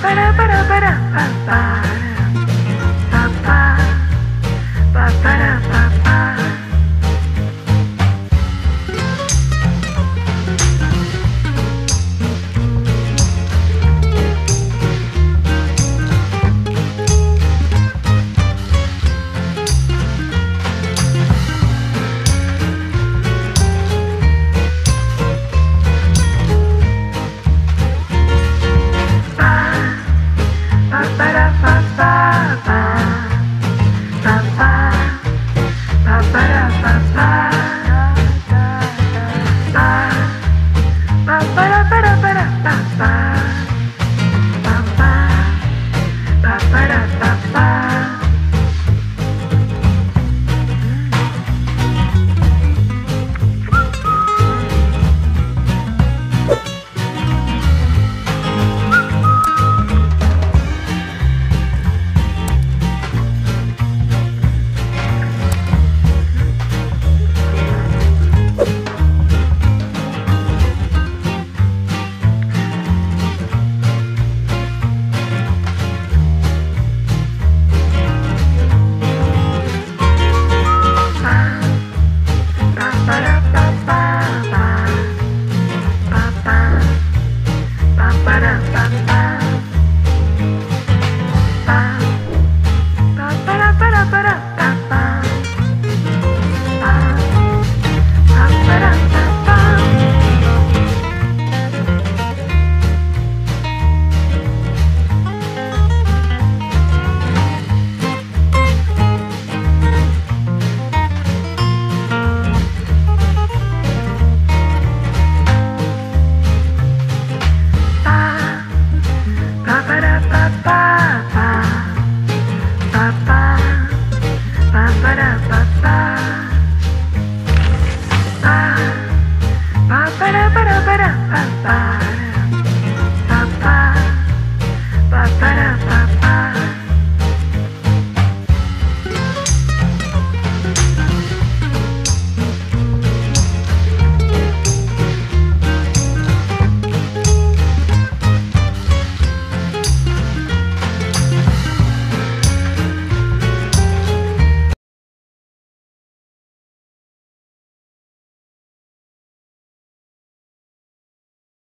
Ba ba da ba ba.